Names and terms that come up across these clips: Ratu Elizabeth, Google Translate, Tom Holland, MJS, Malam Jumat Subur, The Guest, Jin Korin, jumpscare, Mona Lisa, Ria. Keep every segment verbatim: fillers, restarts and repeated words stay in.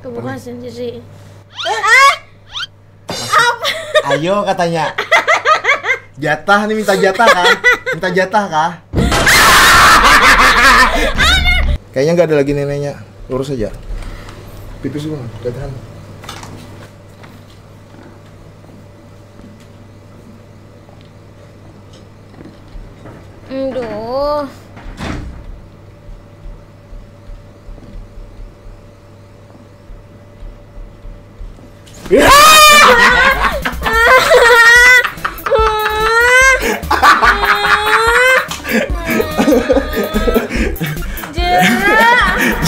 Tuh bukan sendiri. Ah! Apa? Ayo katanya. Jatah nih, minta jatah kah? Minta jatah kah? Kayaknya nggak ada lagi neneknya. Lurus aja. Pipis gua, jatahan. Aduh.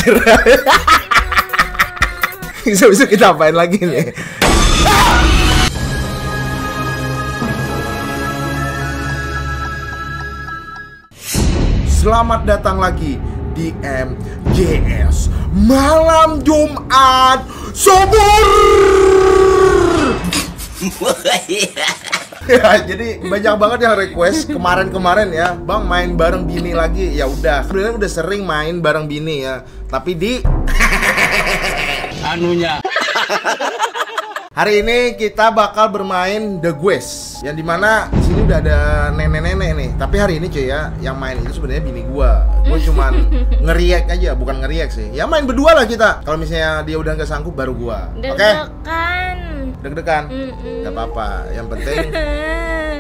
Jerah. Jerah. Bisa-bisa kita apain lagi nih? Selamat datang lagi di M J S Malam Jumat Subur. Ya, jadi banyak banget yang request kemarin-kemarin ya, Bang main bareng bini lagi. Ya udah, sebenarnya udah sering main bareng bini ya, tapi di anunya. Hari ini kita bakal bermain The Guest, yang dimana di sini udah ada nenek-nenek nih. Tapi hari ini cuy ya, yang main itu sebenarnya bini gua. Gua cuman ngeriak aja, bukan ngeriak sih. Ya main berdua lah kita. Kalau misalnya dia udah nggak sanggup, baru gua. Oke? Okay? Deg-degan, mm-mm. Gak apa-apa. Yang penting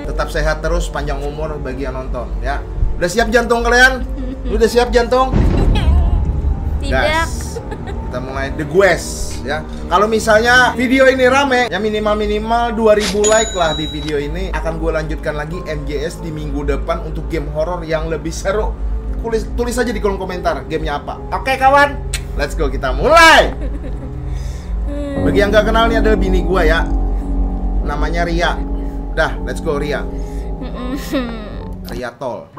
tetap sehat terus, panjang umur bagi yang nonton ya. Udah siap jantung kalian? Udah siap jantung? Tidak. Gas. Kita mulai The Guest ya. Kalau misalnya video ini rame, ya minimal-minimal dua ribu like lah di video ini. Akan gue lanjutkan lagi M J S di minggu depan untuk game horor yang lebih seru. Tulis, tulis aja di kolom komentar gamenya apa. Oke kawan, let's go, kita mulai. Bagi yang gak kenal, ini adalah bini gua ya. Namanya Ria. Dah, let's go Ria. Ria tol.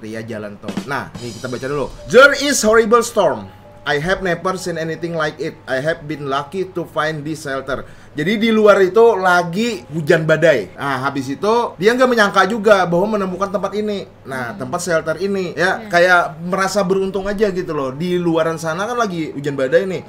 Ria jalan tol. Nah, ini kita baca dulu. There is horrible storm. I have never seen anything like it. I have been lucky to find this shelter. Jadi di luar itu lagi hujan badai. Nah, habis itu dia nggak menyangka juga bahwa menemukan tempat ini. Nah, tempat shelter ini ya, kayak merasa beruntung aja gitu loh. Di luaran sana kan lagi hujan badai nih.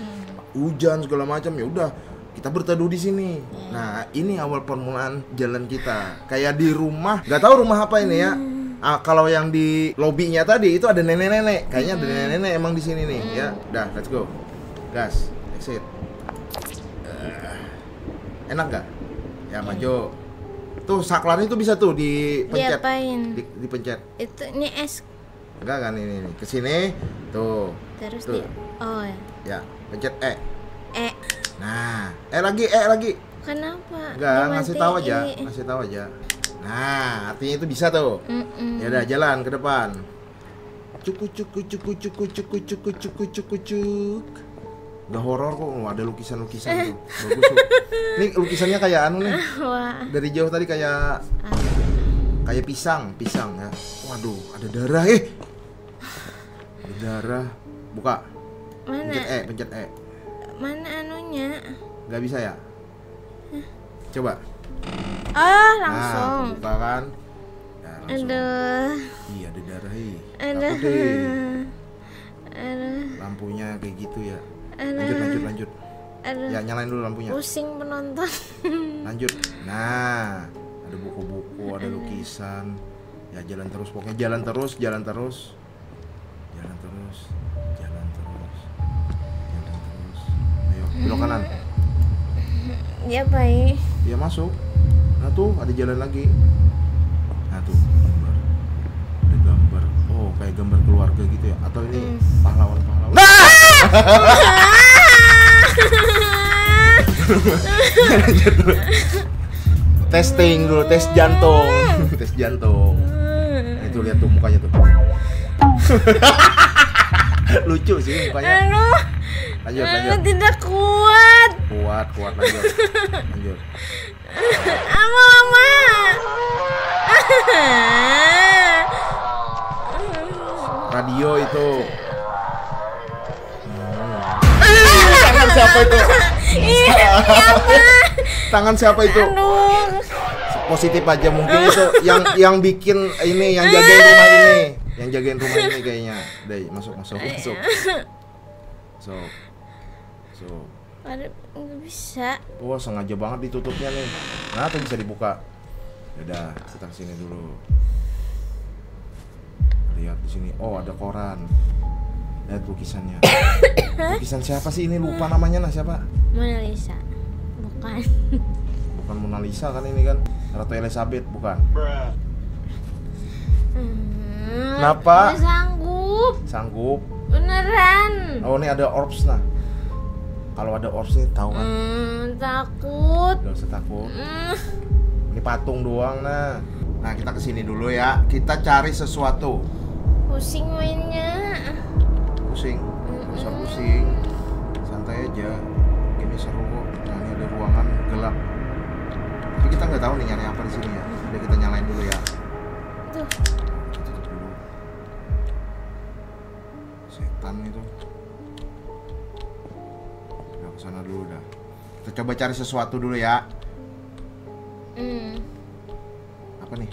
Hujan segala macam, ya udah kita berteduh di sini. Nah, ini awal permulaan jalan kita. Kayak di rumah, nggak tahu rumah apa ini ya. Ah, kalau yang di lobinya tadi itu ada nenek-nenek. Kayaknya ada nenek-nenek emang di sini nih ya. Udah, let's go. Gas, exit. Uh, enak nggak? Ya maju. Tuh saklarnya itu bisa tuh dipencet. Diapain? Di, dipencet. Itu ini es. Enggak kan ini, ini. Kesini tuh. Terus tuh. Di oh ya. Ya. Pencet E. E. Nah, E lagi, E lagi. Kenapa? Enggak, ngasih tahu aja, ngasih tahu aja. Nah, artinya itu bisa tuh. Mm-mm. Ya udah, jalan ke depan. Cuku cuku cuku cuku cuku cuku cuku cuku cuk. Udah horor kok, oh, ada lukisan-lukisan tuh. Bagus tuh. Ini lukisannya kayak anu nih. Dari jauh tadi kayak kayak pisang, pisang ya. Waduh, ada darah eh. Ada darah. Buka. Mana? Pencet E, pencet E. Mana anunya? Gak bisa ya? Hah? Coba. Oh, langsung. Nah, buka kan? Ya, langsung. Aduh. Iya, ada darah ih. Aduh. Takut deh. Aduh. Lampunya kayak gitu ya. Aduh. Lanjut, lanjut, lanjut. Aduh. Ya, nyalain dulu lampunya. Pusing penonton. Lanjut. Nah, ada buku-buku, ada lukisan. Ya, jalan terus pokoknya. Jalan terus, jalan terus. Jalan terus. Belok kanan. Iya, baik. Iya, masuk. Nah, tuh ada jalan lagi. Nah, tuh gambar. Ada gambar. Oh, kayak gambar keluarga gitu ya. Atau ini pahlawan-pahlawan. Mm. Nah! Testing dulu, tes jantung. Tes jantung. Nah, itu lihat tuh mukanya tuh. Lucu sih mukanya. Lanjut, lanjut. Tidak kuat. Kuat, kuat, lanjut. Lanjut. Ama, ama. Radio itu. Hmm. Ayuh, tangan siapa itu? Tangan siapa itu? Positif aja mungkin itu yang yang bikin ini, yang jagain rumah ini, yang jagain rumah ini kayaknya. Dai, masuk, masuk, masuk. So. So. Ada nggak bisa. Wah, sengaja banget ditutupnya nih. Nah, tuh bisa dibuka. Udah, kita sini dulu. Lihat di sini. Oh, ada koran. Lihat lukisannya. Lukisan siapa sih ini? Lupa namanya, nah siapa? Mona Lisa. Bukan. Bukan Mona Lisa kan ini kan? Ratu Elizabeth, bukan? Hmm, kenapa? Udah sanggup. Sanggup. Beneran. Oh, ini ada orbs nah. Kalau ada orbs nih tahu kan? Hmm, takut. Gak usah takut. Hmm. Ini patung doang nah. Nah, kita kesini dulu ya. Kita cari sesuatu. Pusing mainnya. Pusing. Usah pusing. Santai aja. Gini seru kok. Nah, ini ada ruangan gelap. Tapi kita nggak tahu nih nyari apa di sini ya. Udah kita nyalain dulu ya. Tuh. Tutup dulu. Setan itu. Nah, kesana dulu dah. Kita coba cari sesuatu dulu ya. Hmm. Apa nih?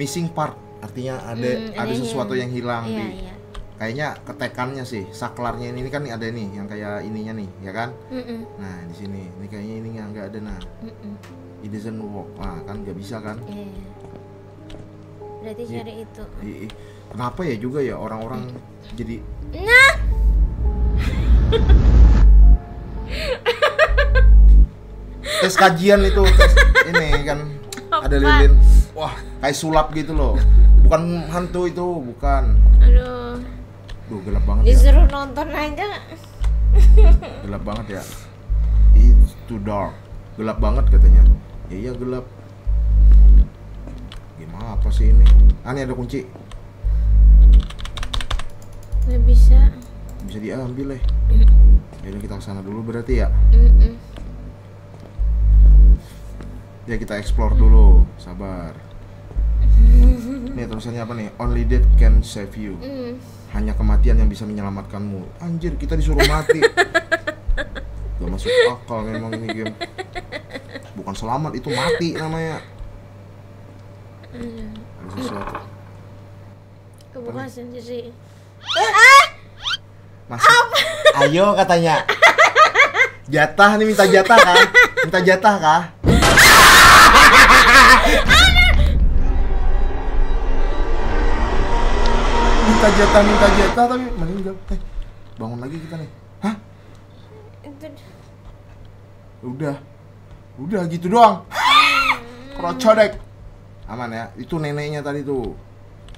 Missing part. Artinya ada hmm, ada sesuatu yang, yang hilang iya, di. Iya. Kayaknya ketekannya sih, saklarnya ini, ini kan ada nih yang kayak ininya nih, ya kan? Mm -mm. Nah di sini, ini kayaknya ini nggak ada nah. Mm -mm. It doesn't work, nah kan nggak bisa kan? Iya. Yeah. Berarti jadi, cari itu. I, i, kenapa ya juga ya orang-orang mm. jadi? Nah. Tes kajian itu, tes ini kan apa? Ada lilin. Wah, kayak sulap gitu loh. Bukan hantu itu, bukan. Aduh. Duh, gelap banget. Disuruh ya. Nonton aja. Gelap banget ya. It's too dark. Gelap banget katanya. Ya iya gelap. Gimana apa sih ini? Ah, ini ada kunci. Nggak bisa. Bisa diambil, eh. Ya udah kita kesana dulu berarti ya. Mm-mm. Ya kita explore dulu. Sabar. Nih tulisannya apa nih? Only death can save you. Mm. Hanya kematian yang bisa menyelamatkanmu. Anjir, kita disuruh mati. Gak masuk akal memang ini game. Bukan selamat, itu mati namanya. Ada sesuatu. Kebuka sendiri. Ah! Masuk. Ayo katanya. Jatah nih, minta jatah kah? Minta jatah kah? Minta jatah, minta jatah, tapi mending jawab. Eh, bangun lagi kita nih. Hah? Udah, udah gitu doang. Krocodek. Aman ya? Itu neneknya tadi tuh.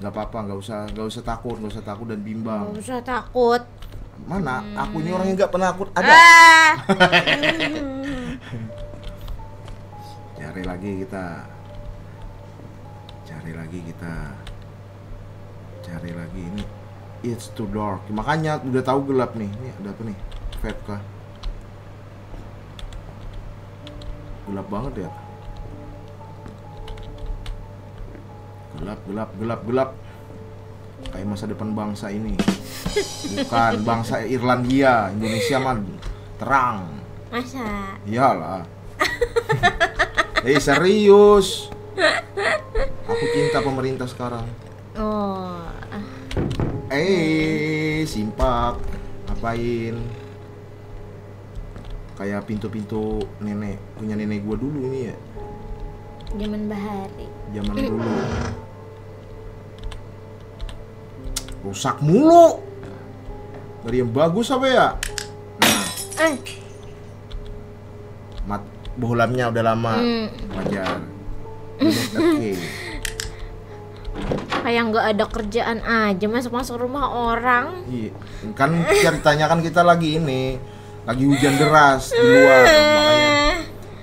Gak apa-apa, gak usah, gak usah takut, gak usah takut dan bimbang. Gak usah takut. Mana? Hmm. Aku ini orangnya gak penakut. Ada. Ah. Cari lagi kita. Cari lagi kita. Cari lagi ini. It's too dark. Makanya udah tahu gelap nih. Ini ada apa nih? Vape kah? Gelap banget ya. Gelap, gelap, gelap, gelap. Kayak masa depan bangsa ini. Bukan bangsa Irlandia, Indonesia mah terang. Masa? Iyalah. Eh serius. Aku cinta pemerintah sekarang. Oh. Eh, simpak. Ngapain? Kayak pintu-pintu nenek, punya nenek gua dulu ini ya. Zaman bahari. Zaman dulu. Rusak mulu. Dari yang bagus apa ya? Nah. Eh. Mat bohlamnya udah lama. Mm. Wajar. Oke. Kayak nggak ada kerjaan aja masuk-masuk rumah orang. Iya. Kan ceritanya kan kita lagi ini, lagi hujan deras di luar makanya.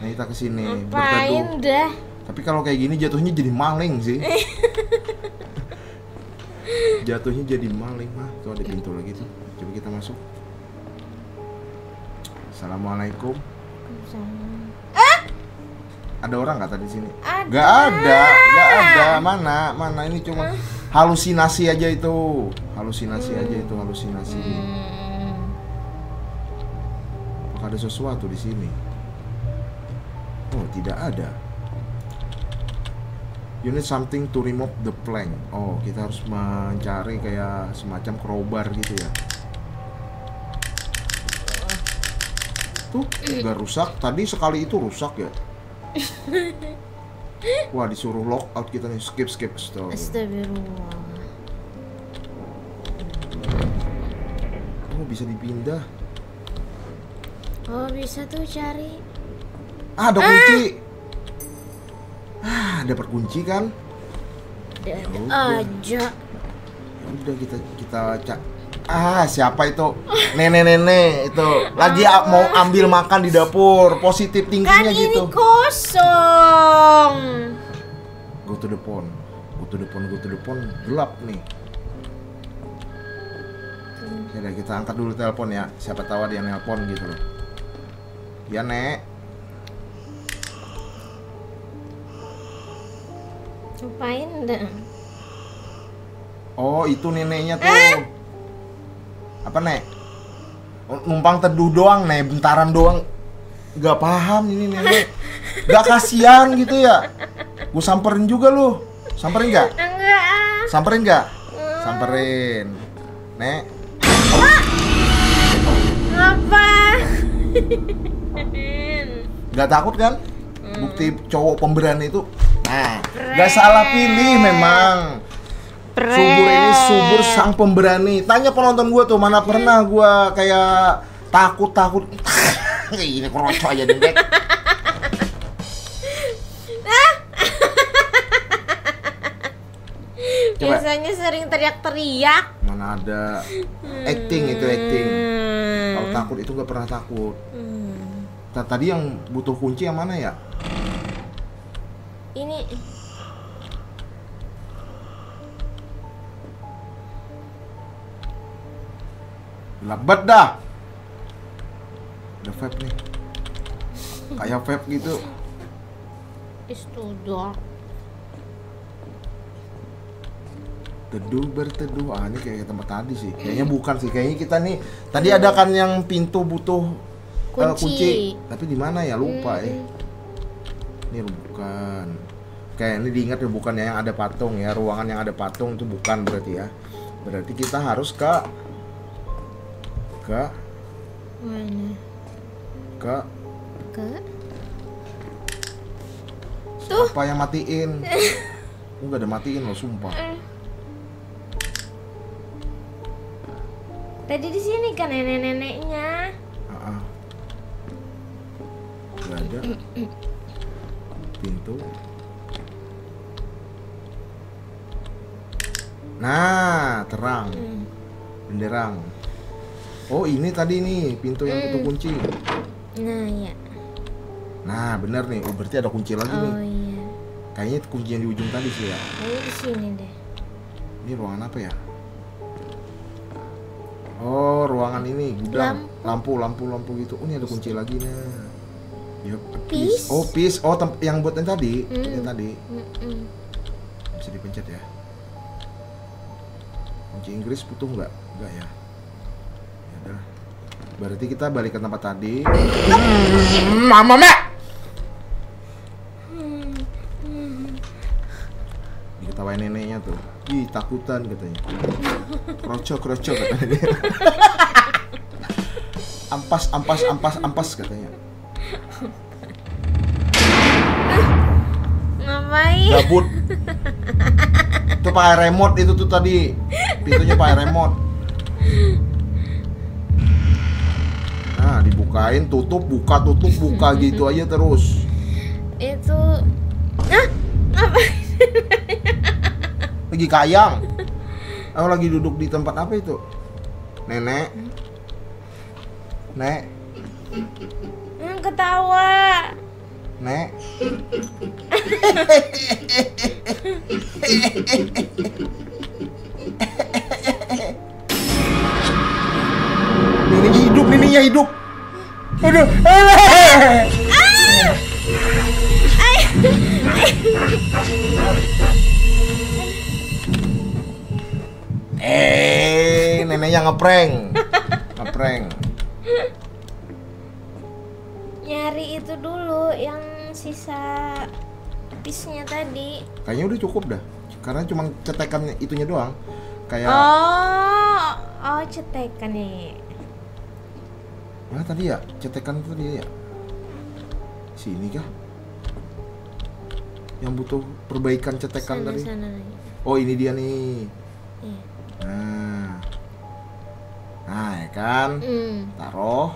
Nah, kita kesini berteduh. Tapi kalau kayak gini jatuhnya jadi maling sih. Jatuhnya jadi maling mah. Tuh ada pintu lagi tuh. Coba kita masuk. Assalamualaikum. Ada orang kata di sini. Gak ada, gak ada. Mana, mana ini cuma halusinasi aja itu. Halusinasi aja itu, halusinasi. Apakah ada sesuatu di sini? Oh, tidak ada. You need something to remove the plank. Oh, kita harus mencari kayak semacam crowbar gitu ya. tuh nggak rusak. Tadi sekali itu rusak ya. Wah, disuruh lock out kita nih. Skip, skip. Astagfirullah. Oh, bisa dipindah. Oh, bisa tuh cari. Ah, ada ah. kunci. Ah, dapat kunci kan? Ada aja. Udah kita kita cak. Ah, siapa itu? Nenek-nenek itu lagi ah. mau ambil makan di dapur. Positif tingginya kan gitu. Kan ini kosong. Go to the pond. Go to the pond, go to the pond. Gelap nih. Yaudah, kita angkat dulu telepon ya. Siapa tahu dia nelpon gitu loh. Ya, Nek. Cobain deh. Oh, itu neneknya tuh. Eh? Apa, Nek? Numpang teduh doang, Nek. Bentaran doang. Gak paham ini nenek. Gak kasihan gitu ya. Gue samperin juga lu. Samperin gak? Enggak. Samperin gak? Samperin. Nek. Apa? Gak takut kan? Bukti cowok pemberani itu. Nah, Pren. Gak salah pilih memang. Pren. Subur ini subur sang pemberani. Tanya penonton gue tuh, mana pernah gue kayak takut-takut. Ini kroco aja deh. Biasanya sering teriak-teriak. Mana ada acting itu acting. Kalau takut itu gak pernah takut. Nah, tadi yang butuh kunci yang mana ya? Ini. Lebat dah. Ada vape nih. Kayak vape gitu. Istudor. Teduh, berteduh. Ah, ini kayak tempat tadi sih. Kayaknya bukan sih. Kayaknya kita nih tadi ada kan yang pintu butuh kunci. Uh, kunci. Tapi di mana ya? Lupa ya. Ini bukan. Kayak ini diingat ya, bukan ya, yang ada patung ya. Ruangan yang ada patung itu bukan berarti ya. Berarti kita harus ke ke mana? Ke ke tuh. Siapa yang matiin? Enggak ada matiin loh, sumpah. Tadi di sini kan nenek-neneknya. Ah, nggak ada pintu. Nah, terang, benderang. Oh, ini tadi nih pintu yang butuh kunci. Nah ya. Nah, bener nih. Oh, berarti ada kunci lagi nih. Oh iya. Kayaknya kunci yang di ujung tadi sih ya. Kayaknya di sini deh. Ini ruangan apa ya? Oh, ruangan ini gudang. Lampu, lampu, lampu gitu. Oh, ini ada kunci lagi nih. Yuk, peace. Oh, peace. Oh, yang buat yang tadi, mm. yang tadi. Mm -mm. Bisa dipencet ya. Kunci Inggris butuh nggak? Nggak ya. Ya udah. Berarti kita balik ke tempat tadi. Mama, Mak. Diketawain neneknya tuh. Ih, takutan katanya. Kroco, kroco katanya dia. Ampas, ampas, ampas, ampas katanya. Ngapain? Gabut. Itu pakai remote itu tuh tadi. Pintunya pakai remote. Nah, dibukain, tutup, buka, tutup, buka gitu aja terus. Itu ah, ngapain? Lagi kayang. Aku lagi duduk di tempat apa itu? Nenek. Nek. Hmm, ketawa. Nek. Neneknya hidup, neneknya hidup. Aduh. Eh, neneknya ngeprank. Ngeprank. Nyari itu dulu yang sisa pisnya tadi. Kayaknya udah cukup dah. Karena cuma cetekan itunya doang. Kayak Oh, oh cetekan nih. Mana tadi ya? Cetekan itu tadi ya? Sini kah? Yang butuh perbaikan cetekan sana, tadi? Sana. Oh ini dia nih. Iya. Nah, nah ya kan? Mm. Taruh.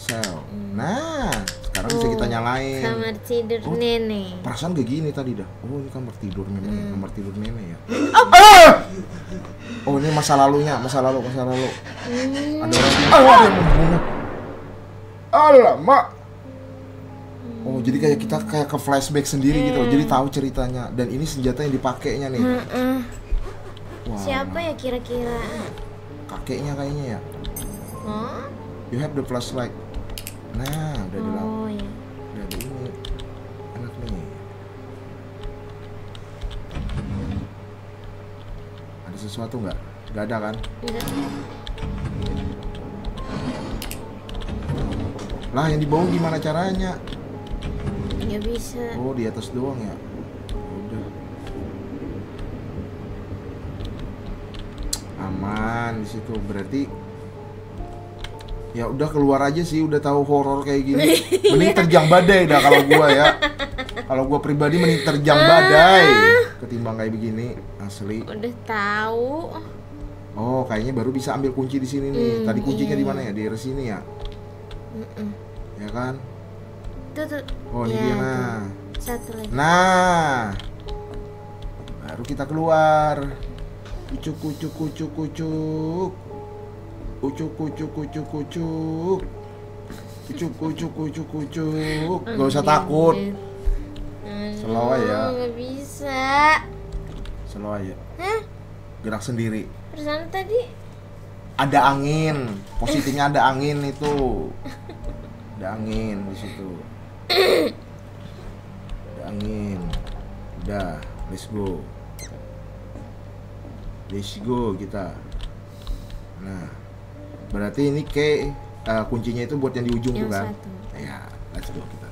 Sel. Mm. Nah, sekarang oh, bisa kita nyalain. Kamar tidur oh, nenek. Perasaan kayak gini tadi dah. Oh ini kamar tidur nenek, mm. kamar tidur nenek ya. Oh, oh. Oh ini masa lalunya, masa lalu, masa lalu. Hmm. Ada orang. Oh, ada yang membunuh. Alamak. Hmm. Oh jadi kayak kita kayak ke flashback sendiri hmm. gitu. Jadi tahu ceritanya. Dan ini senjata yang dipakainya nih. Hmm, hmm. Wow. Siapa ya kira-kira? Kakeknya kayaknya ya. Huh? You have the flashlight. Nah udah oh, dilap. Oh iya. Udah di ini. Enak nih. Sesuatu nggak? Nggak ada kan? Nggak. Lah yang di bawah gimana caranya? Nggak bisa. Oh di atas doang ya? Udah. Aman di situ berarti. Ya udah keluar aja sih, udah tahu horor kayak gini. Mending terjang badai dah kalau gua ya. Kalau gua pribadi mending terjang badai ketimbang kayak begini. Asli. Udah tahu. Oh, kayaknya baru bisa ambil kunci di sini nih. Mm, tadi kuncinya mm. di mana ya? Di sini ya? Mm -mm. Ya kan? Tuh, tuh. Oh, ini ya, dia nah. Tuh. Satu lagi. Nah. Baru kita keluar. Kucuk kucuk kucuk kucuk. Kucuk kucuk kucuk kucuk. Kucuk kucuk kucuk kucuk. Gak usah takut. Slow ya. Gak bisa. Slow aja. Hah? Gerak sendiri. Perasaan tadi ada angin. Positifnya ada angin itu. Ada angin di situ. Ada angin. Udah, let's go. Let's go kita. Nah, berarti ini kayak uh, kuncinya itu buat yang di ujung yang tuh kan? Satu. Ya, let's go kita.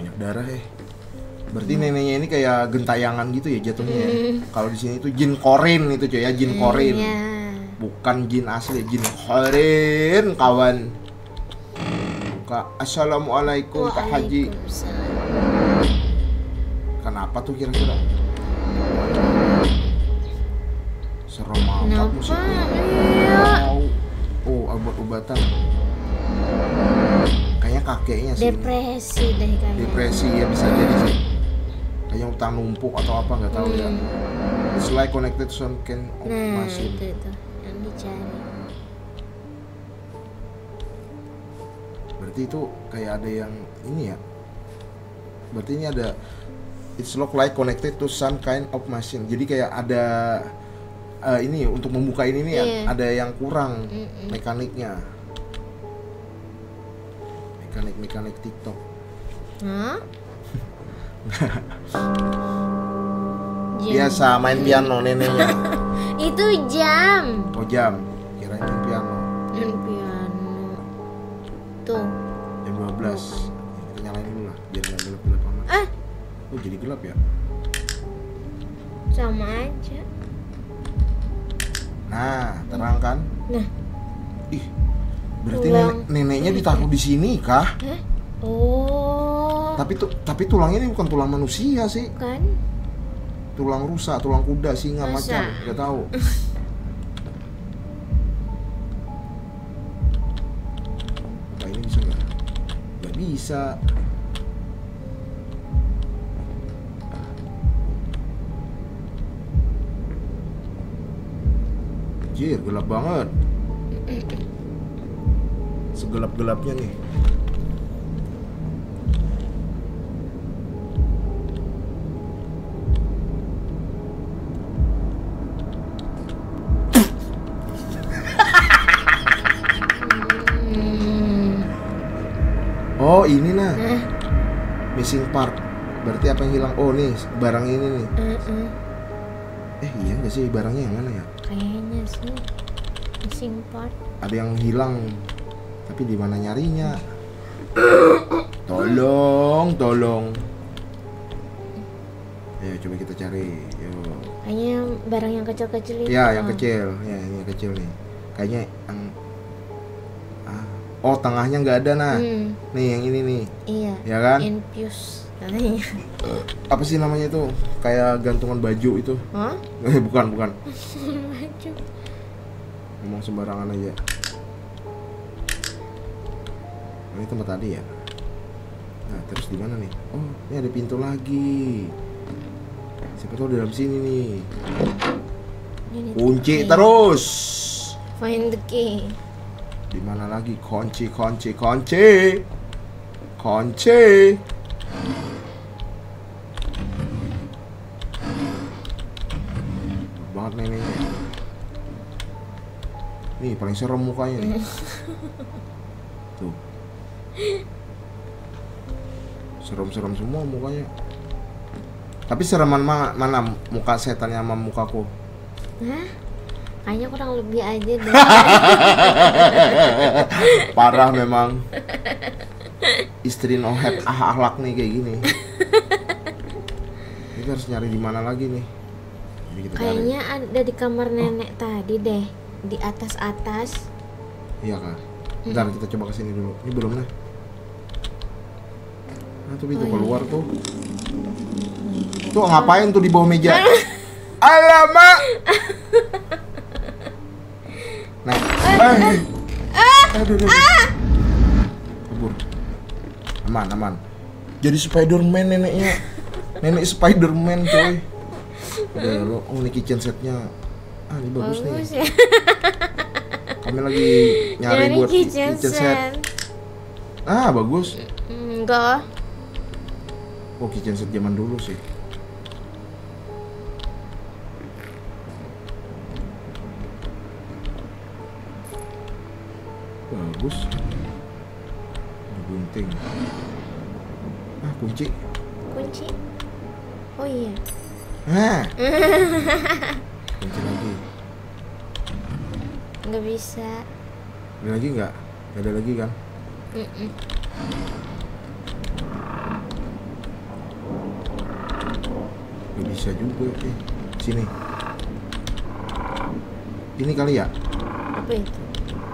Banyak darah eh. Berarti hmm. neneknya ini kayak gentayangan gitu ya jatuhnya. Hmm. Ya. Kalau di sini itu Jin Korin itu coy ya, Jin Korin. Hmm, yeah. Bukan jin asli, Jin Korin kawan. Buka. Assalamualaikum Kak Haji. Kenapa tuh kira-kira? Serem amat musiknya. Oh, obat-obatan. Kayaknya kakeknya sih. Depresi ini. Deh kayaknya. Depresi ya bisa jadi sih. Kayaknya utang numpuk atau apa nggak tahu hmm. ya. It's like connected some can of nah, machine. Itu itu yang dicari. Berarti itu kayak ada yang ini ya. Berarti ini ada it's look like connected to some kind of machine. Jadi kayak ada uh, ini untuk membuka ini nih yeah. ada yang kurang mm -mm. mekaniknya. Mekanik-mekanik TikTok. Hah? Biasa main piano neneknya. Itu jam. Oh jam. Kirain main piano. Main piano. Tuh. Jam dua belas. Kita ya, nyalain dulu lah. Biar nggak gelap-gelap amat. Ah. Oh jadi gelap ya? Sama aja. Nah terang kan? Nah. Ih. Berarti nenek, neneknya ditaruh di sini kah? Hah? Oh. Tapi tuh tapi tulangnya ini bukan tulang manusia sih. Bukan. Tulang rusa, tulang kuda, singa, macan, enggak tahu. Apa ini bisa enggak? Enggak bisa. Jir, gelap banget. Segelap-gelapnya nih. Oh ini nah eh. missing part. Berarti apa yang hilang? Oh nih barang ini nih. Uh -uh. Eh iya nggak sih barangnya yang mana ya? Kayaknya sih missing part. Ada yang hilang. Tapi di mana nyarinya? Tolong, tolong. Ayo coba kita cari. Yo. Kayaknya barang yang kecil-kecil. Ya, yang kecil. Ya, ini yang kecil nih. Kayaknya yang Oh, tengahnya nggak ada, nah. Hmm. Nih yang ini nih. Iya. Ya kan? Infuse. Uh, apa sih namanya itu? Kayak gantungan baju itu. Huh? bukan, bukan. Baju. Ngomong sembarangan aja. Nah, ini tempat tadi ya. Nah, terus di mana nih? Oh, ini ada pintu lagi. Siapa tahu di dalam sini nih. Kunci terus. Find the key. Di mana lagi? Kunci, kunci, kunci. Kunci. Banget nih, nih. Nih, paling serem mukanya nih. Tuh. Serem-serem semua mukanya. Tapi sereman ma mana muka setannya sama mukaku? Hah? Kayaknya kurang lebih aja deh. Parah memang. Istri nohep ah ahlak nih kayak gini. Kita harus nyari di mana lagi nih? Kayaknya ada di kamar nenek oh. tadi deh, di atas atas. Iya kak. Bentar kita coba kesini dulu. Ini belum nih. Nah tuh itu oh, keluar iya. tuh. Tuh ngapain tuh di bawah meja? Alamak. Nah, eh, aduh, aduh, kabur, aman, aman. Jadi Spiderman neneknya, nenek Spiderman coy. Udah lo, oh ini kitchen setnya, ah ini bagus, bagus nih. Ya. Kami lagi nyari buat kitchen, kitchen set. set. Ah bagus. Enggak. Oh kitchen set zaman dulu sih. Bagus, gunting. Ah kunci. Kunci. Oh iya. Hah. Kunci lagi. Nggak bisa. Ada lagi nggak? Ada lagi kan? Mm -mm. Nggak bisa juga. Eh, sini. Ini kali ya? Apa itu?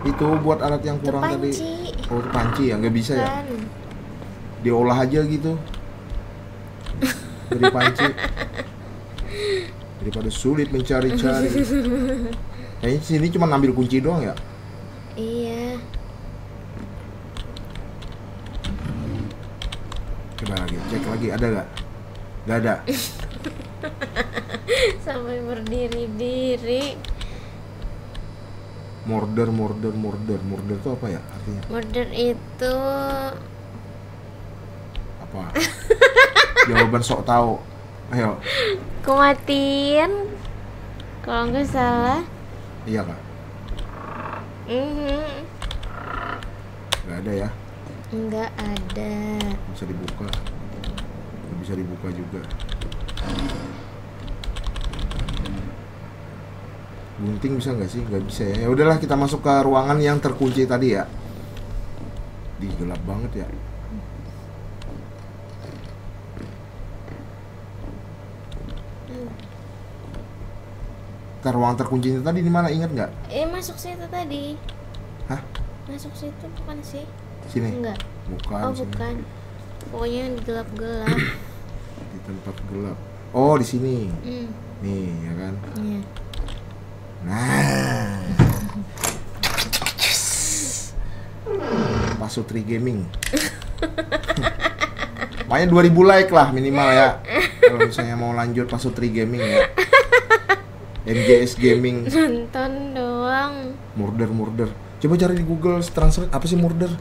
Itu buat alat yang kurang tadi. Oh, panci ya, nggak bisa ya? Diolah aja gitu. Dari panci. Daripada sulit mencari-cari. Kayaknya sini cuma ambil kunci doang ya? Iya. Coba lagi, cek lagi, ada nggak? Nggak ada. Sampai berdiri-diri. Murder, murder, murder, murder itu apa ya artinya? Murder itu apa? Jawaban sok tahu. Ayo. Kematian. Kalau nggak salah. Iya kak. Mm-hmm. Nggak ada ya? Nggak ada. Bisa dibuka. Nggak bisa dibuka juga. Gunting bisa nggak sih? Nggak bisa ya. Ya udahlah kita masuk ke ruangan yang terkunci tadi ya. Di gelap banget ya. Ke ruangan terkunci itu tadi di mana? Ingat nggak? Eh masuk situ tadi. Hah? Masuk situ bukan sih? Sini. Enggak. Bukan. Oh sini. Bukan. Pokoknya yang gelap-gelap. Di tempat gelap. Oh di sini. Mm. Nih ya kan. Iya. Nah, masuk Tri Gaming. Makanya dua ribu like lah minimal ya. Kalau misalnya mau lanjut masuk Tri Gaming ya. M J S Gaming. Nonton doang. Murder murder. Coba cari di Google Translate apa sih murder?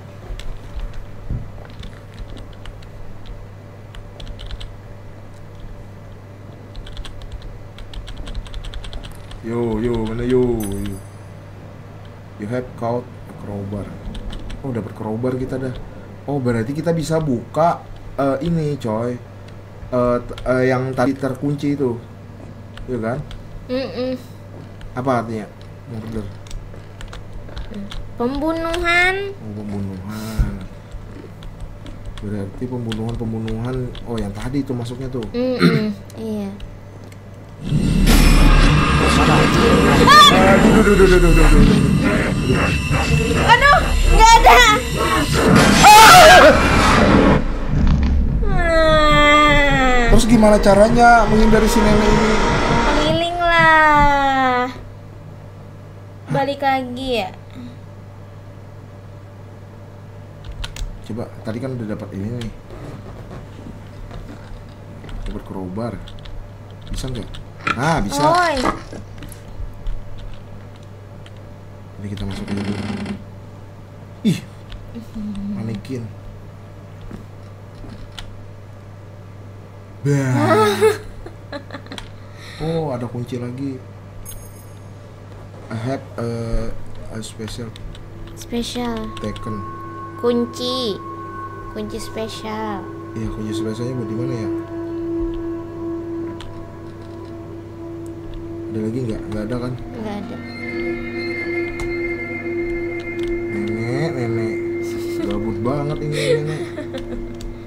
Yo, yo, mana yo, yo. You have caught a crowbar. Oh, dapat crowbar kita dah. Oh, berarti kita bisa buka uh, ini, coy. Uh, uh, yang tadi terkunci itu, ya kan? Mm -mm. Apa artinya? Murder. Pembunuhan. Oh, pembunuhan. Berarti pembunuhan, pembunuhan. Oh, yang tadi itu masuknya tuh. Mm -mm. Iya. Aduh, nggak ada. Gimana caranya menghindari si nenek ini? Keliling lah. Balik lagi ya. Coba, tadi kan udah dapat ini nih. Dapat kerobar. Bisa nggak? Nah, bisa. Oi. Ini kita masuk dulu. Ih, manekin. Bah. Oh, ada kunci lagi. I have a, a special. Special. Taken. Kunci. Kunci spesial. Iya, kunci spesialnya buat di mana ya? Ada lagi nggak? Nggak ada kan? Nggak ada. Nenek, nenek, gabut banget ini nenek.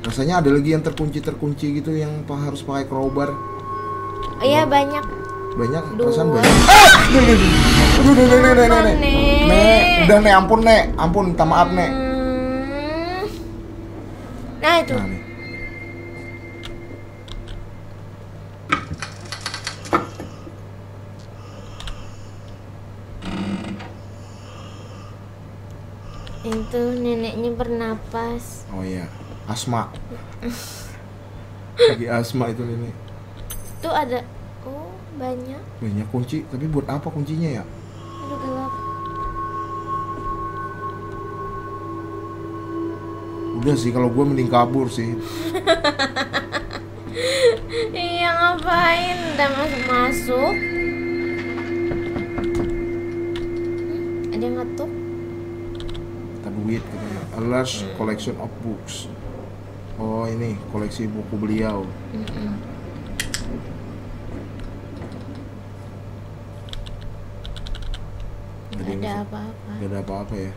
Rasanya ada lagi yang terkunci-terkunci gitu yang harus pakai crowbar. Oh iya, banyak. Banyak, perasaan banyak. Ah! Nenek, nenek, nenek, nenek, nenek. Nek, udah nek, ampun nek, ampun, minta maaf nek. Nah itu. Nah, nih. Itu neneknya bernapas. Oh iya, asma. Lagi asma itu nenek. Itu ada, oh banyak. Banyak kunci, tapi buat apa kuncinya ya? Aduh gelap. Udah sih, kalau gue mending kabur sih. Iya ngapain, udah masuk masuk. Hmm, ada yang ngetuk. Duit, a large collection of books. Oh ini koleksi buku beliau. Mm-hmm. Gak ada apa-apa. Gak ada apa-apa ya.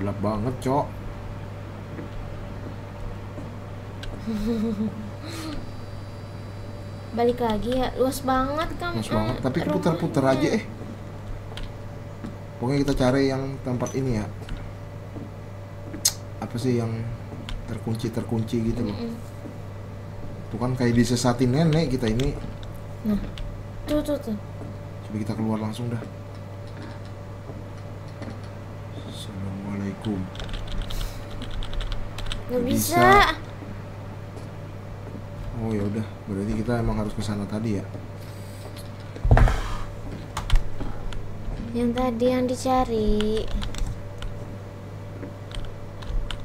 Gelap banget cok. Balik lagi ya, luas banget kan. Luas banget, tapi putar-putar aja eh. Pokoknya kita cari yang tempat ini ya. Apa sih yang terkunci-terkunci gitu loh. Bukan kayak disesatin nenek kita ini. Nah, tuh tuh tuh. Coba kita keluar langsung dah. Assalamualaikum. Nggak bisa. Oh ya udah, berarti kita emang harus ke sana tadi ya. Yang tadi yang dicari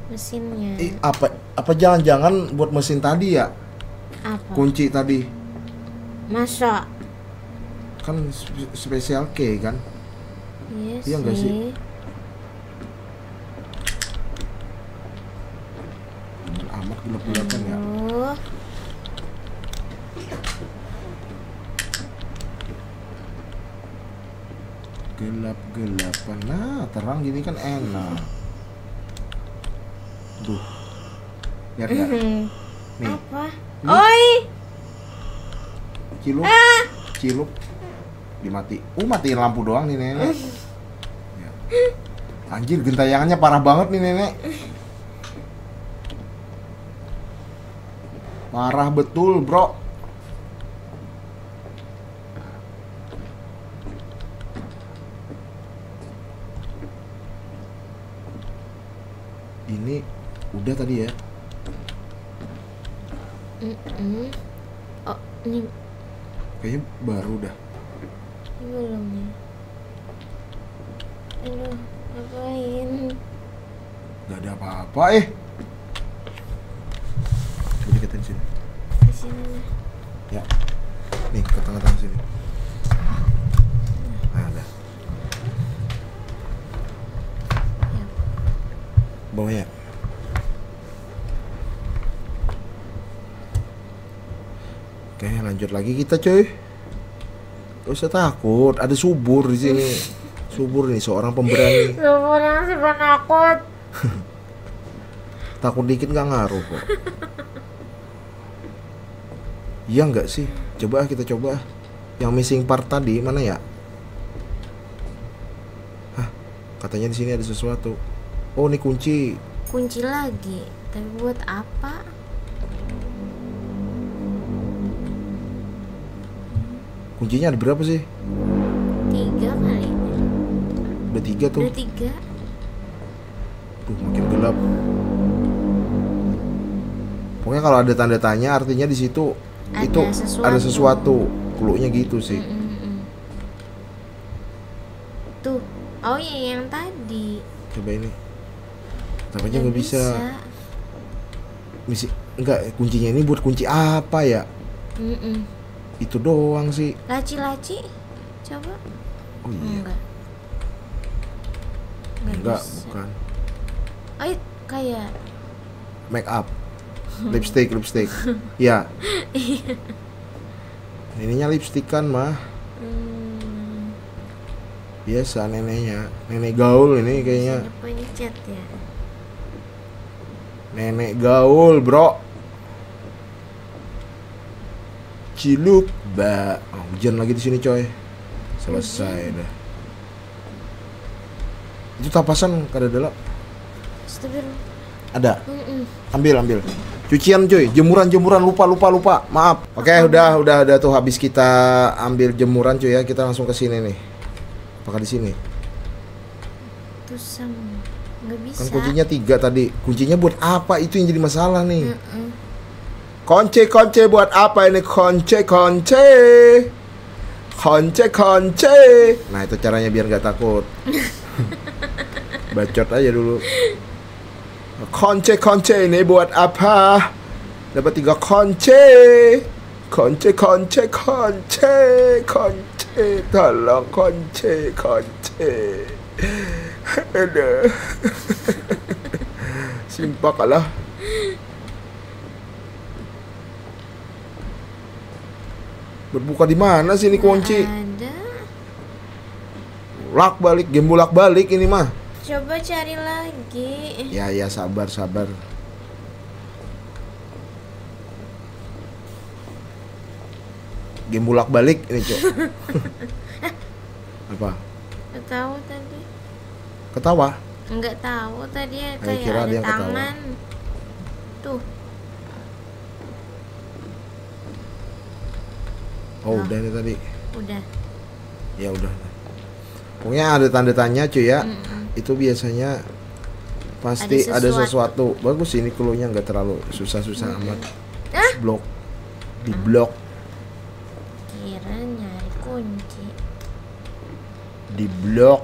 mesinnya. Eh, apa apa jangan-jangan buat mesin tadi ya? Apa? Kunci tadi. Masa? Kan spesial K kan? Yes. Iya enggak sih? Amat gelap-gelapan ya. Gelap-gelapan, nah terang gini kan enak. Duh, lihat gak? Nih. Apa? Nih. Oi! Cilup, ah. Cilup, dimati. Uh, matiin lampu doang nih nenek. Ya. Anjir, gentayangannya parah banget nih nenek. Parah betul bro. Ini udah tadi ya. Mm -mm. Oh ini kayaknya baru dah. Ini belum ya. Aduh ngapain? Gak ada apa-apa eh. Coba deketin sini. Di sini nih. Ya. Nih ke tengah-tengah sini. Bawah ya. Oke, lanjut lagi kita cuy. Gak usah takut, ada subur di sini. Subur nih, seorang pemberani. Subur yang si penakut. Takut dikit gak ngaruh kok. Iya nggak sih? Coba kita coba. Yang missing part tadi mana ya? Hah, katanya di sini ada sesuatu. Oh, ini kunci. Kunci lagi. Tapi buat apa? Kuncinya ada berapa sih? Tiga kali. Udah tiga tuh. Udah tiga. Tuh, makin gelap. Pokoknya kalau ada tanda tanya, artinya di situ ada itu sesuatu. Ada sesuatu. Cluenya gitu sih. Mm -mm. Tuh, oh iya yang tadi. Coba ini. Tapi aja nggak bisa. Misi, enggak, kuncinya ini buat kunci apa ya? Mm -mm. Itu doang sih. Laci-laci, coba. Oh iya. Enggak. Enggak, enggak bukan. Oh kayak make up, lipstick, lipstick. Ya. Ininya lipstick kan mah. Hmm. Biasa neneknya, nenek gaul ini kayaknya. Pencet ya. Nenek gaul bro. Ciluk, ba, oh, hujan lagi di sini coy. Selesai dah. Itu tapasan kada delok. Ada. Ambil, ambil. Cucian coy, jemuran-jemuran lupa lupa lupa. Maaf. Oke, okay, udah udah udah tuh habis kita ambil jemuran coy ya. Kita langsung ke sini nih. Apakah di sini? Tusam. Enggak bisa. Kan kuncinya tiga tadi. Kuncinya buat apa? Itu yang jadi masalah nih. Mm-mm. Konce konce buat apa ini konce konce konce konce. Nah itu caranya biar nggak takut. Bacot aja dulu. Konce konce ini buat apa? Dapat tiga konce konce konce konce konce. Tolong konce konce. Ada. Simpak lah. Berbuka di mana sih ini kunci? Ada. Lak balik, game bolak balik ini mah. Coba cari lagi. Ya ya sabar sabar. Game bolak balik ini cok. Apa? Nggak tahu tadi. Ketawa? Nggak tahu tadi kayak kira ada, ada tangan. Ketawa. Tuh. Oh, oh udah nih tadi. Udah. Ya udah. Pokoknya ada tanda tanya cuy ya. Mm -mm. Itu biasanya pasti ada sesuatu. Ada sesuatu. Bagus ini keluarnya nggak terlalu susah-susah mm -mm. amat. Ah? Blok. Di ah. blok. Kira nyari kunci. Di blok.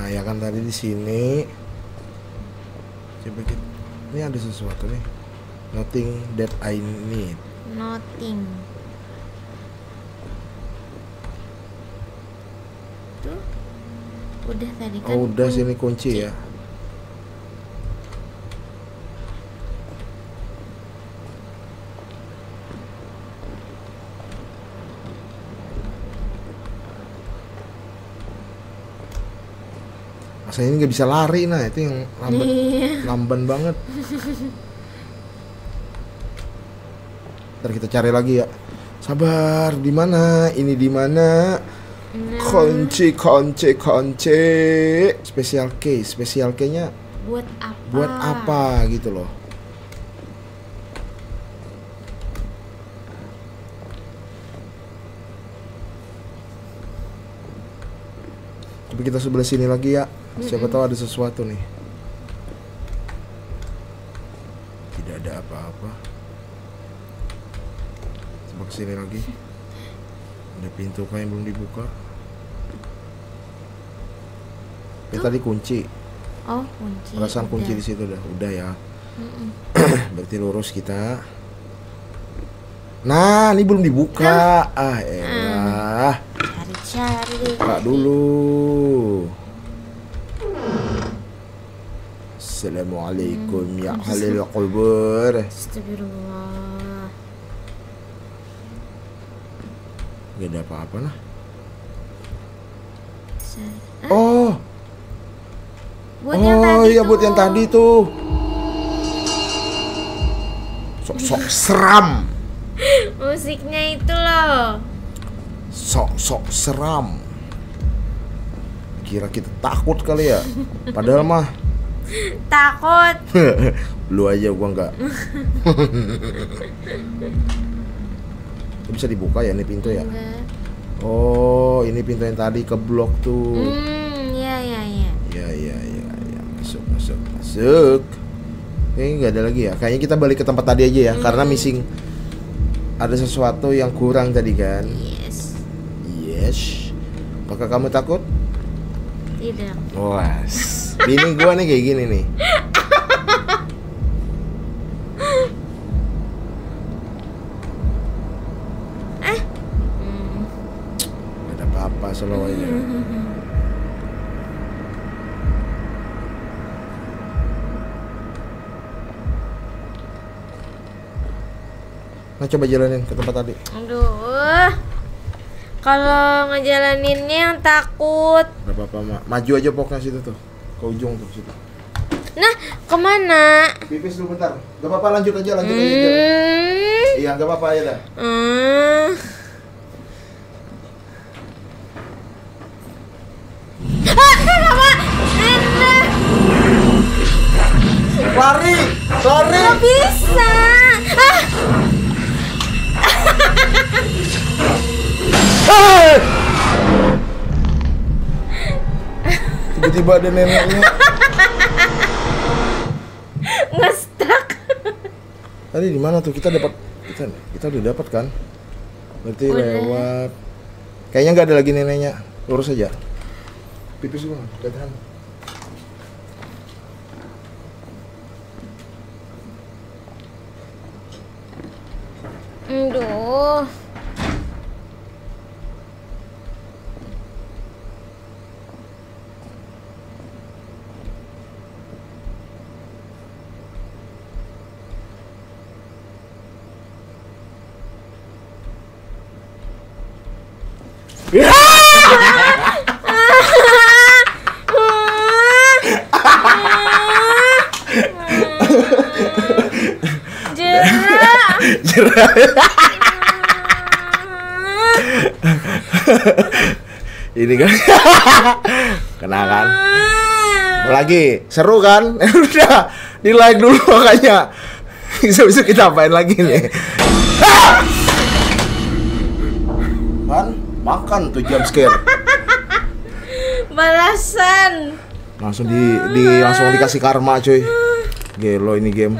Nah ya kan tadi di sini. Coba kita. Ini ada sesuatu nih. Nothing that I need. Nothing. Tuh. Udah tadi kan. Oh, udah kunci. Sini kunci ya. Masa ini nggak bisa lari nah, itu yang lamban, lamban banget. Ntar kita cari lagi ya. Sabar, di mana? Ini di mana? Kunci, kunci, kunci. Special case, special case-nya buat apa? Buat apa gitu loh. Tapi kita sebelah sini lagi ya. Siapa tahu ada sesuatu nih. Tidak ada apa-apa. Sini lagi ada pintu kah yang belum dibuka ya, tadi kunci. Oh kunci, perasaan kunci di situ dah udah ya. Mm-mm. Berarti lurus kita. Nah ini belum dibuka. Nah. Ah elah cari-cari buka dulu. Assalamualaikum hmm. ya halil qubur. Astagfirullah. Gak ada apa-apa lah. Oh, buat oh iya buat yang tadi tuh. Sok sok seram. Musiknya itu loh. Sok sok seram. Kira kita takut kali ya. Padahal mah takut. Lu aja, gua enggak. Bisa dibuka ya ini pintu ya? Enggak. Oh, ini pintu yang tadi keblok tuh. Hmm, ya ya ya. Ya ya ya ya. Masuk masuk masuk. Ini nggak ada lagi ya. Kayaknya kita balik ke tempat tadi aja ya, hmm. karena missing ada sesuatu yang kurang tadi kan. Yes. Yes. Apakah kamu takut? Tidak. Wah, bini gua nih kayak gini nih. Semuanya. Nah, coba jalanin ke tempat tadi. Aduh, kalau ngejalaninnya yang takut. Gak apa-apa, Ma. Maju aja pokoknya situ tuh, ke ujung tuh situ. Nah, kemana? Pipis dulu bentar. Gak apa-apa, lanjut aja, lanjut hmm. aja. Iya, gak apa-apa ya dah. Hmm. Lari, lari. Gak bisa. Ah. Tiba-tiba ada neneknya. Ngestak. Tadi di mana tuh kita dapat? Kita, kita udah dapat kan? Berarti udah. Lewat. Kayaknya nggak ada lagi neneknya. Lurus aja. Pipis gua, katakan. Aduh. Ini kan kena kan lagi seru kan. Udah di like dulu makanya bisa-bisa kita apain lagi nih kan. Makan tuh jump scare balasan langsung di, di langsung dikasih karma cuy. Gelo ini game.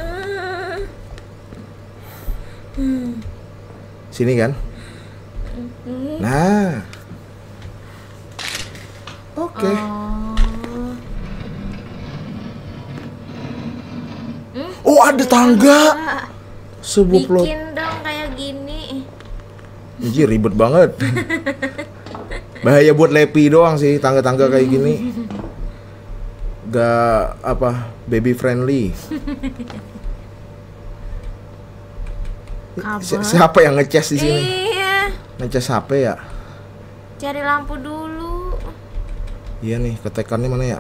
Sini kan? Mm-hmm. Nah. Oke. Okay. Oh. Oh, ada tangga. Sebuah plot. Bikin dong kayak gini. Ini ribet banget. Bahaya buat Lepi doang sih tangga-tangga kayak gini. Gak apa, baby friendly. Kabar. Siapa yang ngecas di sini? Iya. Ngecas H P ya? Cari lampu dulu. Iya nih, ketekannya mana ya?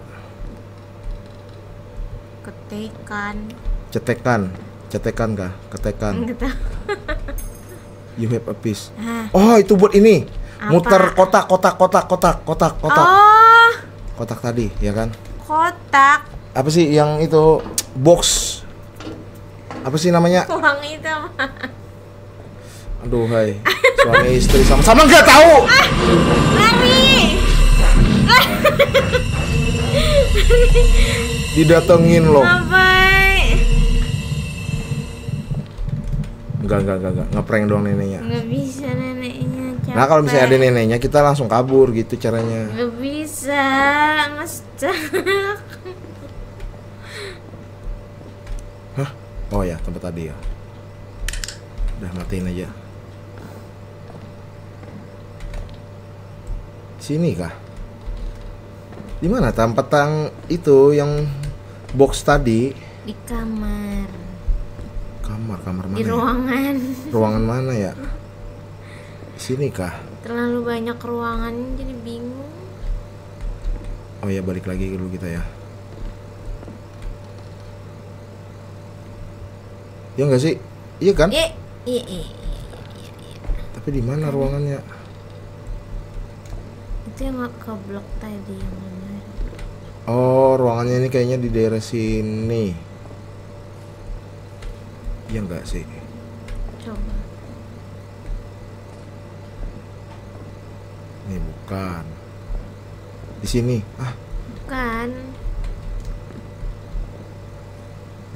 Ketekan. Cetekan, cetekan kah? Ketekan. You have a piece. Hah. Oh, itu buat ini. Apa? Muter kotak, kotak, kotak, kotak, kotak, kotak. Oh. Kotak tadi, ya kan? Kotak. Apa sih yang itu box? Apa sih namanya? Uang itu. Aduh, hai. Suami istri sama-sama nggak tahu. Ah, lari. Ah. Didatengin loh. Ngapain? Enggak, enggak, enggak, enggak. Ngeprank doang neneknya. Nggak bisa neneknya. Capek. Nah, kalau misalnya ada neneknya, kita langsung kabur gitu caranya. Nggak bisa, ngestak. Hah? Oh ya, tempat tadi ya. Udah matiin aja. Sini kah? Di mana tempat tang itu yang box tadi? Di kamar. Kamar, kamar mana? Di ruangan. Ya? Ruangan mana ya? Sini kah? Terlalu banyak ruangan jadi bingung. Oh ya, balik lagi dulu kita ya. Ya enggak sih? Iya kan? Iya. Iya, iya, iya, iya, iya. Tapi di mana ruangannya? itu yang ke blok tadi yang mana? Oh, ruangannya ini kayaknya di daerah sini. Iya enggak sih? Coba. Ini bukan. Di sini. Ah. Bukan.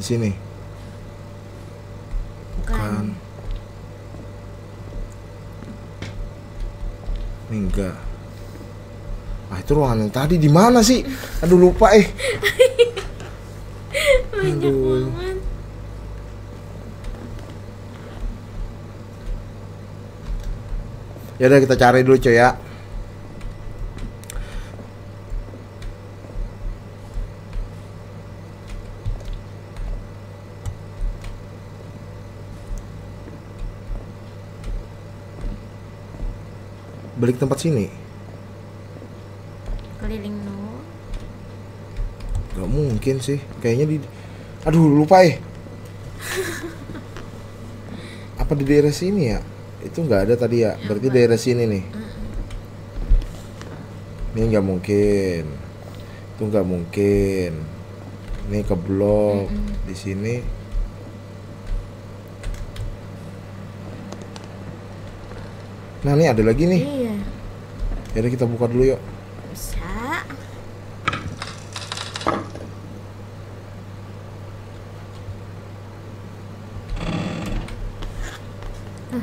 Di sini. Bukan. bukan. Enggak. Ah, itu ruangan yang tadi di mana sih? Aduh, lupa eh. Banyak banget. Ya udah kita cari dulu, coy ya. Balik tempat sini. Keliling no. Gak mungkin sih. Kayaknya di Aduh, lupa eh. Apa di daerah sini ya? Itu nggak ada tadi ya. Berarti apa? Daerah sini nih. Ini nggak mungkin. Itu nggak mungkin. Ini ke blok mm -mm. di sini. Nah, ini ada lagi nih. Iya. Jadi kita buka dulu yuk. Bisa. Nah.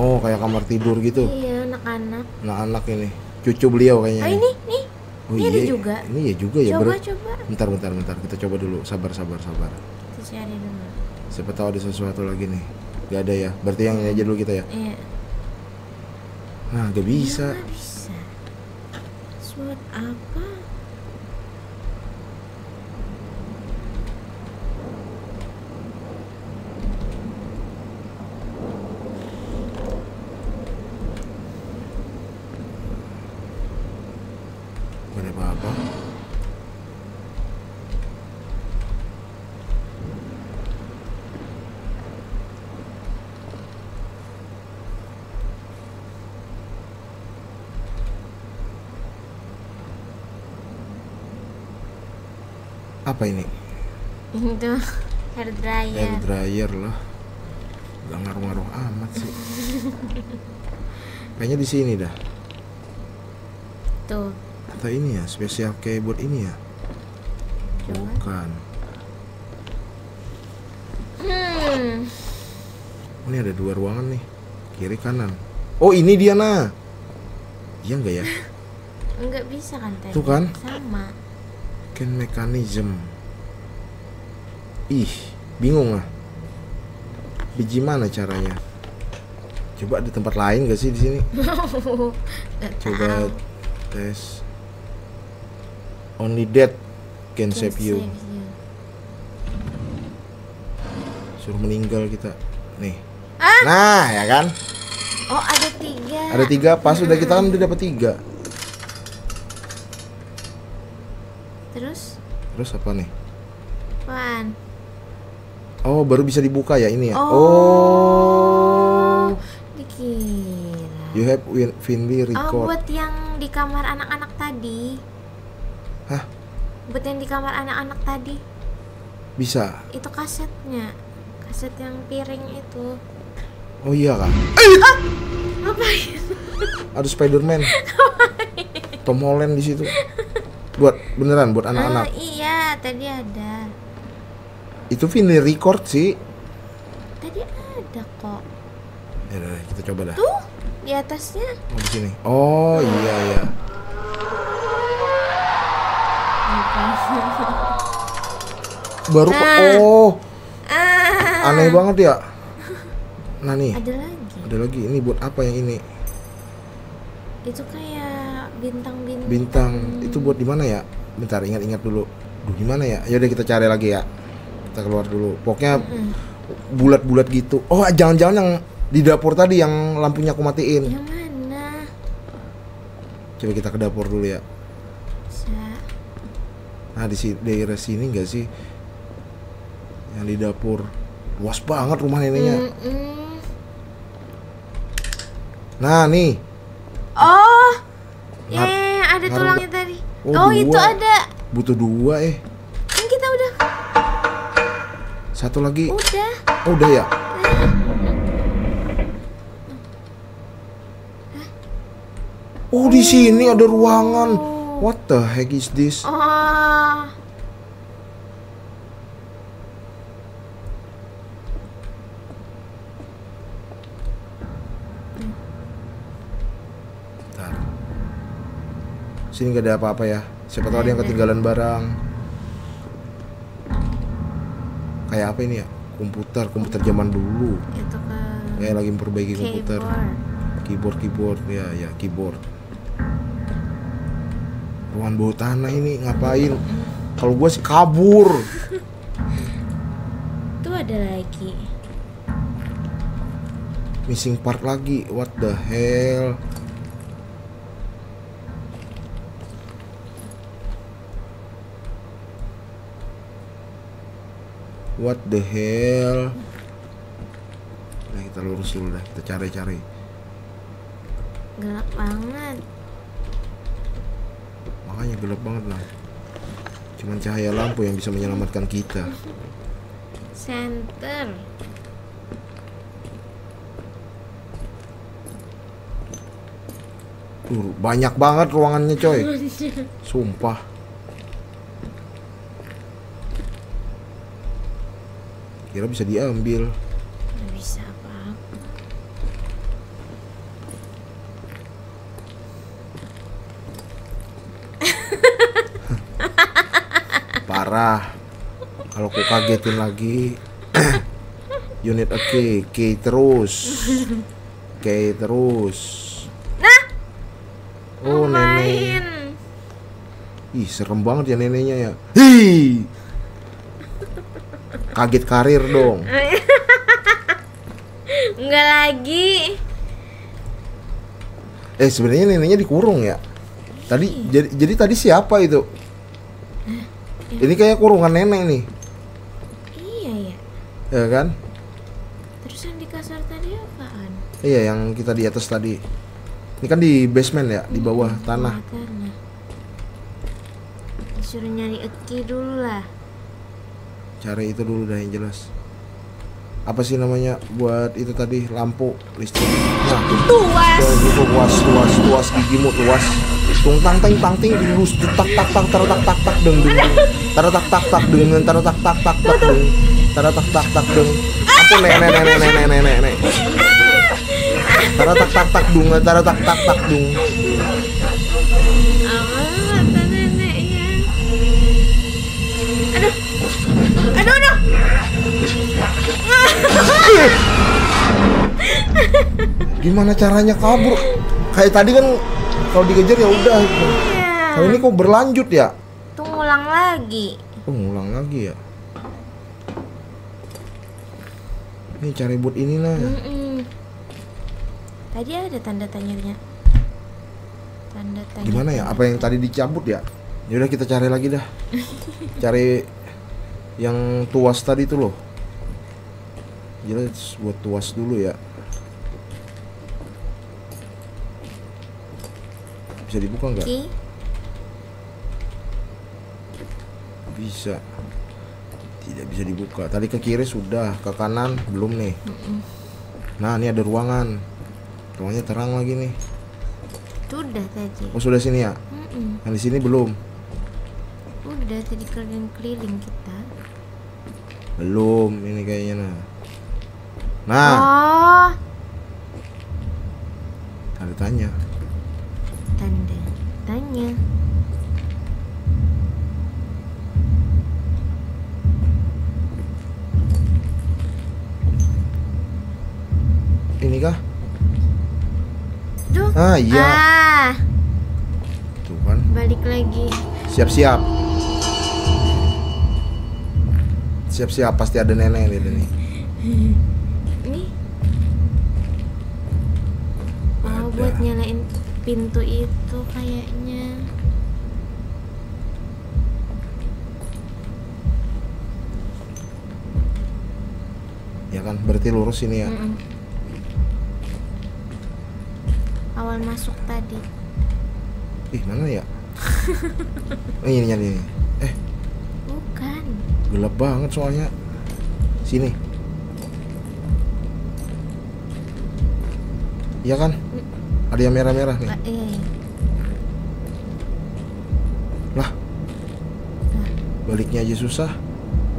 Oh, kayak kamar tidur gitu. Iya, anak-anak. Anak-anak ini. Cucu beliau kayaknya. Oh, ini, nih. Oh, ini iya juga. Ini ya juga ya. Coba, coba. Bentar, bentar, bentar. Kita coba dulu. Sabar, sabar, sabar. Kita cari dulu. Siapa tahu ada sesuatu lagi nih. Gak ada ya. Berarti yang ini aja dulu kita ya. Iya. Nah, gak bisa. Ya, gak bisa. Surat apa? Gak ada apa-apa. Apa ini? Itu hair dryer. Hair dryer lah. Gak ngaruh-ngaruh amat sih. Kayaknya di sini dah. Tuh. Atau ini ya, spesial kayak buat ini ya? Coba. Bukan. Hmm. Oh, ini ada dua ruangan nih. Kiri kanan. Oh, ini dia nah. Iya enggak ya? Enggak bisa kan tadi. Tuh kan? Sama. Mekanisme, ih bingung lah, biji mana caranya? Coba di tempat lain gak sih di sini? Coba tes. Only death can save you. Suruh meninggal kita, nih. Ah? Nah ya kan? Oh, ada tiga. Ada tiga, pas hmm. udah kita kan udah dapat tiga. Terus? Terus apa nih? Apaan? Oh, baru bisa dibuka ya ini ya? Oh, oh. Dikira you have finally record. Oh, buat yang di kamar anak-anak tadi. Hah? Buat yang di kamar anak-anak tadi. Bisa? Itu kasetnya. Kaset yang piring itu. Oh iya kah? Ah! Ngapain? Aduh, Spiderman. Tom Holland di situ. Buat beneran buat anak-anak. Oh, iya, tadi ada. Itu vinyl record sih. Tadi ada kok. Ya udah, kita coba dah. Tuh, di atasnya. Oh, di sini. Oh, iya iya. Baru nah. kok. Oh. Ah. Aneh banget ya. Nah, nih. Ada lagi. Ada lagi. Ini buat apa yang ini? Itu kayak bintang-bintang. Bintang itu buat di mana ya? Bentar, ingat-ingat dulu. Duh, gimana ya? Ya udah kita cari lagi ya. Kita keluar dulu. Pokoknya bulat-bulat gitu. Oh, jangan-jangan yang di dapur tadi yang lampunya aku matiin. Yang mana? Coba kita ke dapur dulu ya. Bisa. Nah, di daerah sini enggak sih? Yang di dapur. Luas banget rumah neneknya. Mm-mm. Nah, nih. Oh. Iya, ada tulangnya tadi. Oh, oh itu ada. Butuh dua eh. Ini kita udah. Satu lagi. Udah. Oh, udah ya. Nah. Oh, di sini ada ruangan. What the heck is this? Oh. Bentar. Sini gak ada apa-apa ya. Siapa tahu ada yang ketinggalan barang. Kayak apa ini ya? Komputer, komputer zaman dulu. Itu kan. Kayak lagi memperbaiki komputer. Keyboard, keyboard, ya, ya, keyboard. Ruangan bawah tanah ini ngapain? Kalau gua sih kabur. Tuh ada lagi. Missing part lagi. What the hell? What the hell? Nah, kita lurus dulu deh. Kita cari-cari. Gelap banget. Makanya gelap banget lah. Cuman cahaya lampu yang bisa menyelamatkan kita. Center. Tuh, banyak banget ruangannya coy. Sumpah. Kira bisa diambil. Nggak bisa apa-apa. Parah. Kalau aku kagetin lagi. You need a key. Key terus. Key terus. Nah. Oh, nenek. Ih, serem banget ya neneknya ya. Hii. Kaget karir dong. Enggak lagi. Eh sebenarnya neneknya dikurung ya. Tadi Hi. jadi jadi tadi siapa itu? Hah, ya. Ini kayak kurungan nenek nih. Iya ya. Ya kan? Terus yang di kasar tadi apaan? Iya yang kita di atas tadi. Ini kan di basement ya, di bawah hmm, tanah. Tanah. Disuruh nyari eki dulu lah. Cari itu dulu dah yang jelas. Apa sih namanya buat itu tadi lampu listrik. Nah, tuas. Tuas, tuas, tuas gigimu tuas. Tung tang tang tang ting lurus tak tak tak tak tak tak tak deng deng. Tak tak tak tak dengan tak tak tak tak tak deng. Tak tak tak tak deng. Aku nenek nenek nenek nenek nenek. Tak tak tak tak dung, tak tak tak tak dung. Aduh, aduh. Gimana caranya kabur? Kayak tadi kan kalau dikejar ya udah. Iya. Kalau ini kok berlanjut ya? Tuh ngulang lagi. Tuh ngulang lagi ya. Nih cari buat ini lah. Mm -mm. Tadi ada tanda tanyanya. Tanda tanya. Gimana ya? Apa yang tadi dicabut ya? Ya udah kita cari lagi dah. Cari yang tuas tadi tuh loh. Jelas buat tuas dulu ya. Bisa dibuka nggak? Bisa. Tidak bisa dibuka. Tadi ke kiri sudah, ke kanan belum nih. Nah ini ada ruangan. Ruangannya terang lagi nih. Sudah tadi. Oh sudah sini ya? Yang di sini belum. Udah tadi keliling-keliling kita. Belum, ini kayaknya nah. Nah. Oh. Ada tanya. Tanda tanya. Ini kah? Duh. Ah, iya. Ah. Tuh kan. Balik lagi. Siap-siap. Siap-siap pasti ada nenek di sini. Ini. Oh, buat nyalain pintu itu kayaknya. Ya kan, berarti lurus ini ya. Mm-mm. Awal masuk tadi. Ih, mana ya? Oh, ini nyari ini. Eh. Bukan. Gelap banget soalnya. Sini. Iya kan? Ada yang merah-merah nih. Lah. Baliknya aja susah.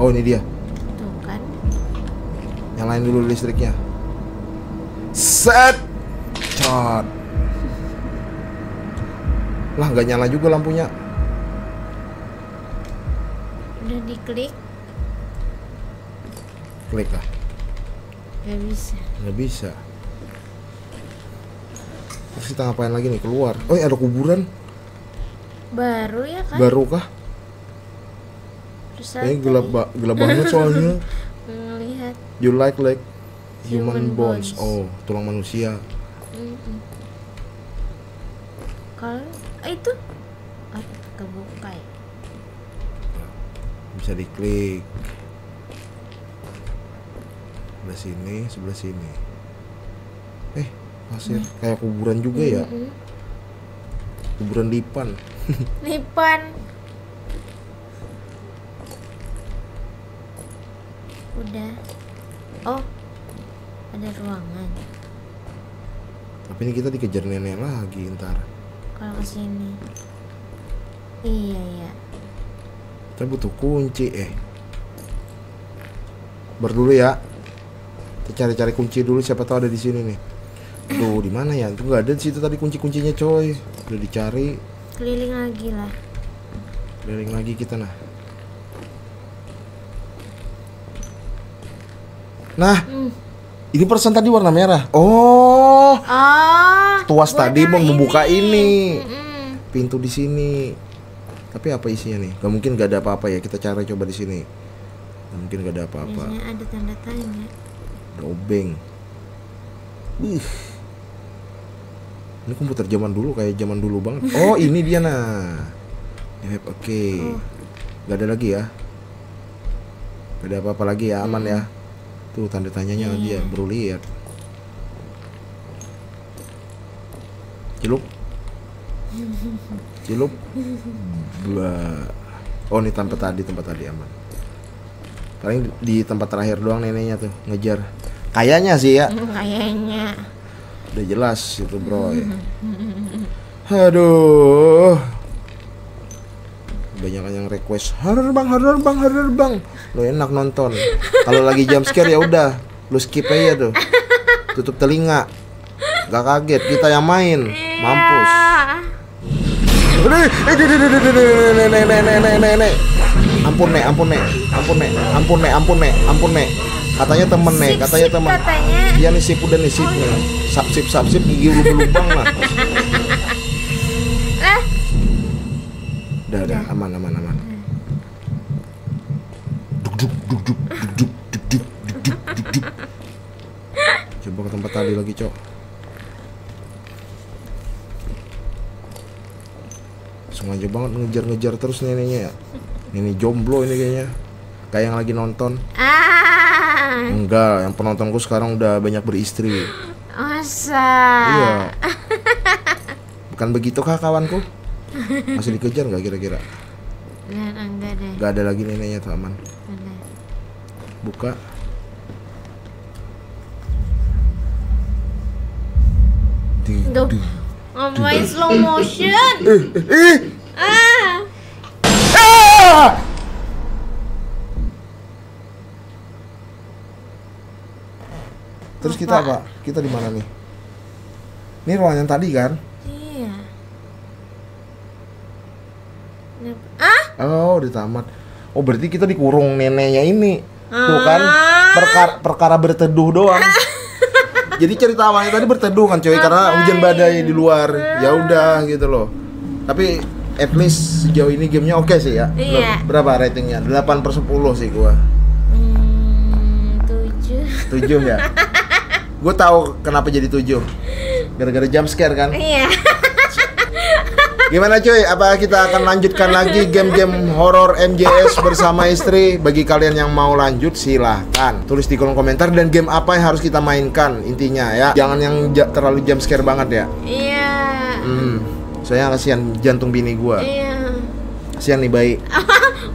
Oh, ini dia. Tuh kan. Nyalain dulu listriknya. Set. Cot. Lah, nggak nyala juga lampunya. Udah diklik. Klik lah. Nggak bisa. Nggak bisa. Terus kita ngapain lagi nih? Keluar. Oh, ada kuburan. Baru ya kan? Baru kah? Kayaknya gelap, ba gelap banget soalnya. Ngelihat. You like like human, human bones. bones. Oh, tulang manusia. Mm-mm. Kalau itu apa? Kebuka ya? Bisa diklik. Sebelah sini, sebelah sini. Eh, pasir hmm. kayak kuburan juga hmm. ya? Kuburan Lipan. Lipan. Udah. Oh, ada ruangan. Tapi ini kita dikejar nenek lagi ntar. Kalau ke sini. Iya ya. Kita butuh kunci eh. Berdulu ya. Kita cari-cari kunci dulu, siapa tahu ada di sini nih. Tuh, di mana ya? Itu nggak ada di situ tadi kunci-kuncinya, coy. Udah dicari. Keliling lagi lah. Keliling lagi kita nah. Nah. Mm. Ini persen tadi warna merah. Oh. Oh. Tuas tadi membuka ini. ini. Mm-mm. Pintu di sini. Tapi apa isinya nih? Gak mungkin gak ada apa-apa ya. Kita cari coba di sini. Gak mungkin gak ada apa-apa. Biasanya ada tanda tanya. Obeng. Wih. Ini komputer zaman dulu, kayak zaman dulu banget. Oh, ini dia nah. Oke. Okay. Oh. Gak ada lagi ya. Gak ada apa-apa lagi ya, aman hmm. ya. Tuh tanda tanyanya hmm. dia baru lihat. Celup. Celup. Blah. Oh, ini tempat tadi, tempat tadi aman. Paling di tempat terakhir doang neneknya tuh ngejar. Kayaknya sih ya. Kayaknya. Udah jelas itu, bro. Ya. Aduh. Banyak yang request horror bang, horror bang, horror bang. Lo enak nonton. Kalau lagi jump scare ya udah, lu skip aja tuh. Tutup telinga. Gak kaget kita yang main. Mampus. Ampun nek, ampun nek, ampun nek, ampun nek, ampun nek, ampun nek. Katanya temen nih, katanya temen. Iya nih sip, udah nih sip nih. Sap sip sap sip gigi berlubang lah. Udah udah aman aman aman. Duk duk duk duk duk duk duk duk. Coba ke tempat tadi lagi, Cok. Sengaja banget ngejar-ngejar terus neneknya ya. Nenek jomblo ini kayaknya. Kayak yang lagi nonton. Enggak, yang penontonku sekarang udah banyak beristri. Masa? Iya. Bukan begitu kah kawanku? Masih dikejar nggak kira-kira? Nah, enggak deh. Nggak ada lagi neneknya tuh, aman. Bener. Buka. Duh, ngomongin slow motion. Eh, eh, eh. Ah. Ah. Terus kita apa? Kita di mana nih? Ini ruangan yang tadi kan? Iya. Ah? Oh, di taman. Oh, berarti kita dikurung neneknya ini. Ah. Tuh kan? Perkara, perkara berteduh doang. Ah. Jadi cerita awalnya tadi berteduh kan, coy, karena hujan badai di luar. Ya udah gitu loh. Tapi at least sejauh ini gamenya oke okay sih ya. Iya. Berapa ratingnya? delapan per sepuluh sih gua. Hmm, tujuh. tujuh ya. Gue tahu kenapa jadi tujuh, gara-gara jump scare kan? Iya. Gimana cuy? Apa kita akan lanjutkan lagi game-game horor M J S bersama istri? Bagi kalian yang mau lanjut silahkan tulis di kolom komentar, dan game apa yang harus kita mainkan intinya ya. Jangan yang terlalu jump scare banget ya. Iya. Hmm. Soalnya kasihan jantung bini gua. Iya. Kasihan nih bayi.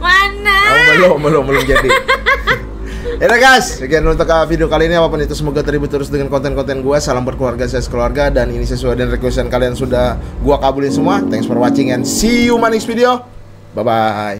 Mana? Oh, belum, belum, belum jadi. Ya guys, sekian untuk video kali ini, apapun itu semoga terhibur terus dengan konten-konten gue. Salam berkeluarga, saya sekeluarga, dan ini sesuai dengan requestan kalian sudah gue kabulin semua. Thanks for watching and see you my next video. Bye bye.